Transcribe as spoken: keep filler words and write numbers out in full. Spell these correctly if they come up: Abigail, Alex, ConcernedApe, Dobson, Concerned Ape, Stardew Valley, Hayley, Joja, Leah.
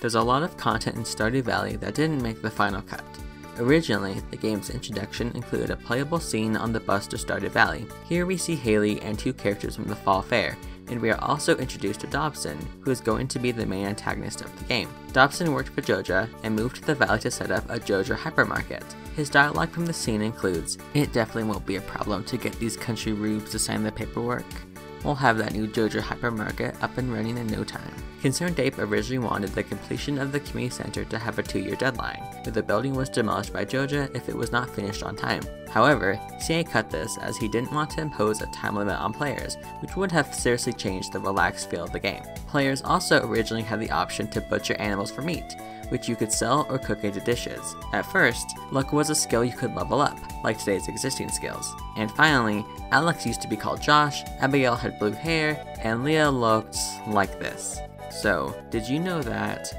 There's a lot of content in Stardew Valley that didn't make the final cut. Originally, the game's introduction included a playable scene on the bus to Stardew Valley. Here we see Hayley and two characters from the Fall Fair, and we are also introduced to Dobson, who is going to be the main antagonist of the game. Dobson worked for Joja and moved to the valley to set up a Joja hypermarket. His dialogue from the scene includes, "It definitely won't be a problem to get these country rubes to sign the paperwork. We'll have that new Joja hypermarket up and running in no time." Concerned Ape originally wanted the completion of the community center to have a two-year deadline, but the building was demolished by Joja if it was not finished on time. However, C A cut this as he didn't want to impose a time limit on players, which would have seriously changed the relaxed feel of the game. Players also originally had the option to butcher animals for meat, which you could sell or cook into dishes. At first, luck was a skill you could level up, like today's existing skills. And finally, Alex used to be called Josh, Abigail had blue hair, and Leah looked like this. So, did you know that